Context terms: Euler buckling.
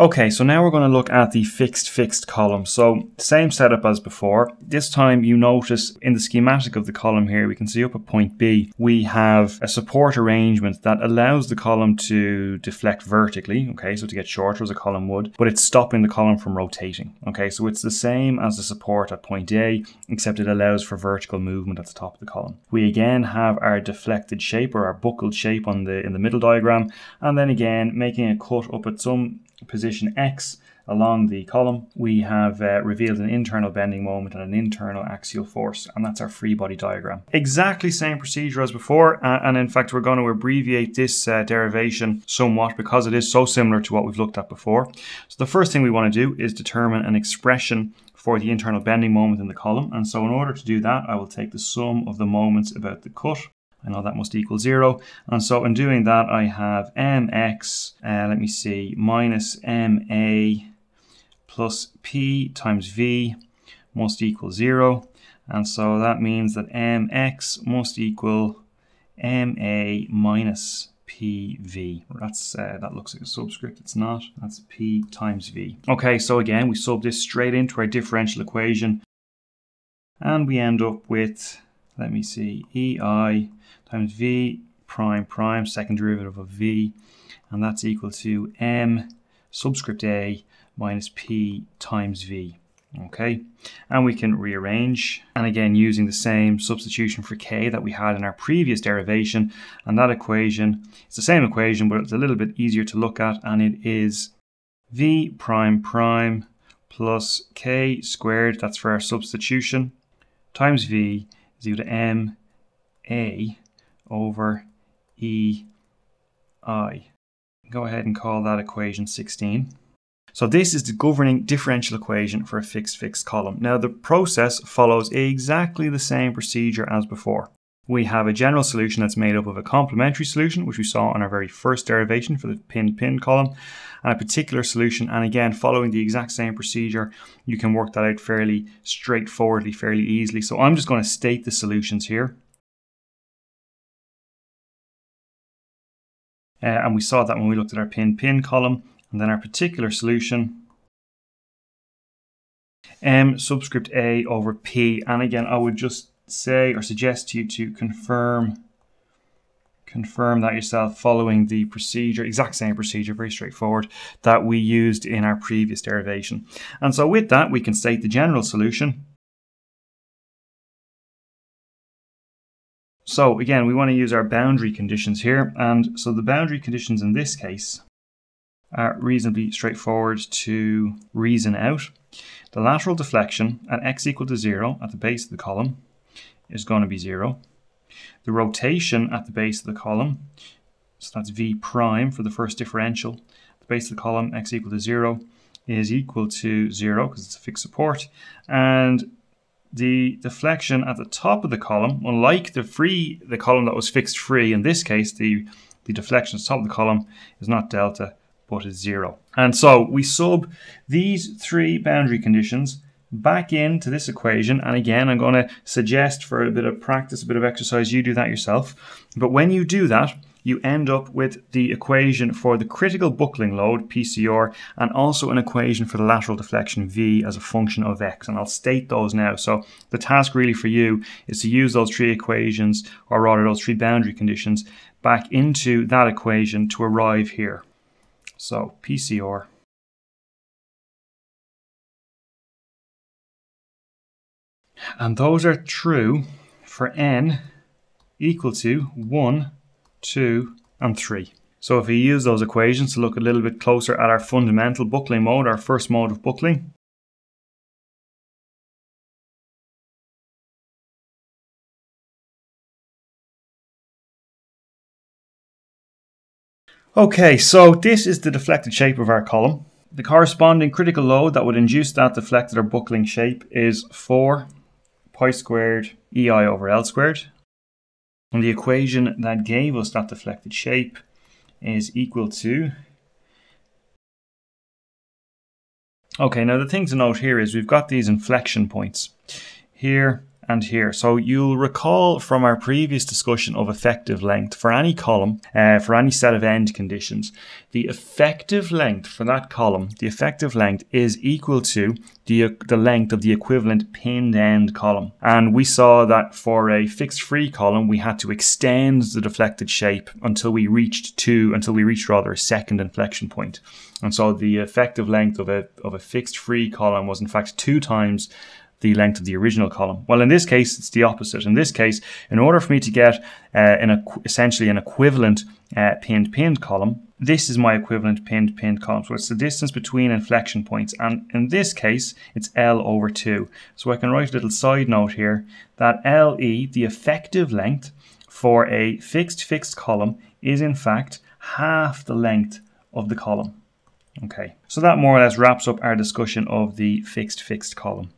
Okay, so now we're going to look at the fixed column. So same setup as before. This time you notice in the schematic of the column here, we can see up at point B, we have a support arrangement that allows the column to deflect vertically, okay, so to get shorter as a column would, but it's stopping the column from rotating, okay? So it's the same as the support at point A, except it allows for vertical movement at the top of the column. We again have our deflected shape or our buckled shape on the in the middle diagram, and then again, making a cut up at some position X along the column, we have revealed an internal bending moment and an internal axial force, and that's our free body diagram. Exactly same procedure as before, and in fact we're going to abbreviate this derivation somewhat because it is so similar to what we've looked at before. So the first thing we want to do is determine an expression for the internal bending moment in the column, and so in order to do that I will take the sum of the moments about the cut. I know that must equal 0, and so in doing that I have mx, minus ma plus p times v must equal 0, and so that means that mx must equal ma minus pv. That's that looks like a subscript, it's not, that's p times v. Okay, so again we sub this straight into our differential equation, and we end up with EI times V prime, second derivative of V, and that's equal to M subscript A minus P times V. Okay, and we can rearrange, and again using the same substitution for K that we had in our previous derivation, and that equation, it's the same equation but it's a little bit easier to look at, and it is V prime plus K squared, that's for our substitution, times V is equal to M A over E I. Go ahead and call that equation 16. So this is the governing differential equation for a fixed column. Now the process follows exactly the same procedure as before. We have a general solution that's made up of a complementary solution, which we saw on our very first derivation for the pin column, and a particular solution. And again, following the exact same procedure, you can work that out fairly straightforwardly, fairly easily. So I'm just going to state the solutions here. And we saw that when we looked at our pin column, and then our particular solution. M subscript A over P. And again, I would just say or suggest to you to confirm that yourself following the procedure, exact same procedure, very straightforward, that we used in our previous derivation. And so with that we can state the general solution. So again we want to use our boundary conditions here, and so the boundary conditions in this case are reasonably straightforward to reason out. The lateral deflection at x equal to 0 at the base of the column is going to be 0. The rotation at the base of the column, so that's v prime for the first differential, at the base of the column x equal to 0 is equal to 0 because it's a fixed support, and the deflection at the top of the column, unlike the column that was fixed free, in this case the deflection at the top of the column is not delta but is 0. And so we sub these three boundary conditions back into this equation, and again I'm going to suggest for a bit of practice, a bit of exercise, you do that yourself, but when you do that you end up with the equation for the critical buckling load, PCR, and also an equation for the lateral deflection V as a function of X, and I'll state those now. So the task really for you is to use those three equations, or rather those three boundary conditions, back into that equation to arrive here. So PCR . And those are true for n equal to 1, 2, and 3. So if we use those equations to look a little bit closer at our fundamental buckling mode, our first mode of buckling. Okay, so this is the deflected shape of our column. The corresponding critical load that would induce that deflected or buckling shape is 4. Pi squared EI over L squared, and the equation that gave us that deflected shape is equal to. Okay, now the thing to note here is we've got these inflection points here and here. So you'll recall from our previous discussion of effective length, for any column, for any set of end conditions, the effective length for that column, the effective length is equal to the length of the equivalent pinned end column. And we saw that for a fixed free column, we had to extend the deflected shape until we reached a second inflection point. And so the effective length of a fixed free column was in fact 2 times the length of the original column. Well, in this case, it's the opposite. In this case, in order for me to get essentially an equivalent pinned column, this is my equivalent pinned column. So it's the distance between inflection points. And in this case, it's L over 2. So I can write a little side note here that LE, the effective length for a fixed column, is in fact half the length of the column. Okay, so that more or less wraps up our discussion of the fixed column.